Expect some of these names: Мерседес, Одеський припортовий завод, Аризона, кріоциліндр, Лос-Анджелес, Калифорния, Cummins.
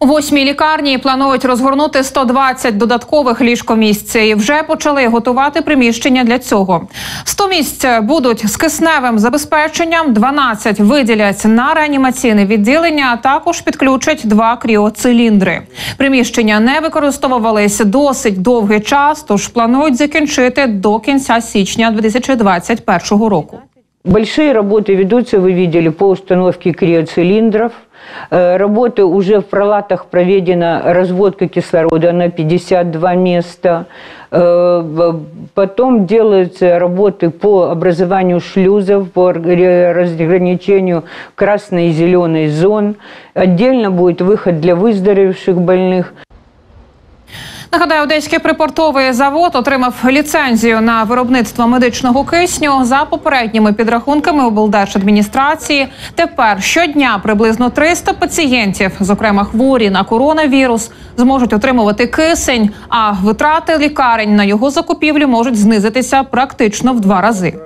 У 8-й лікарні планують розгорнути 120 додаткових ліжкомісць і вже почали готувати приміщення для цього. 100 місць будуть з кисневим забезпеченням, 12 виділять на реанімаційне відділення, а також підключать 2 кріоциліндри. Приміщення не використовувалися досить довгий час, тож планують закінчити до кінця січня 2021 року. Большие работы ведутся, вы видели, по установке криоцилиндров. Работы уже в пролатах проведена разводка кислорода на 52 места. Потом делаются работы по образованию шлюзов, по разграничению красной и зеленой зон. Отдельно будет выход для выздоровевших больных. Нагадаю, Одеський припортовий завод отримав ліцензію на виробництво медичного кисню. За попередніми підрахунками облдержадміністрації, тепер щодня приблизно 300 пацієнтів, зокрема хворі на коронавірус, зможуть отримувати кисень, а витрати лікарень на його закупівлю можуть знизитися практично в 2 рази.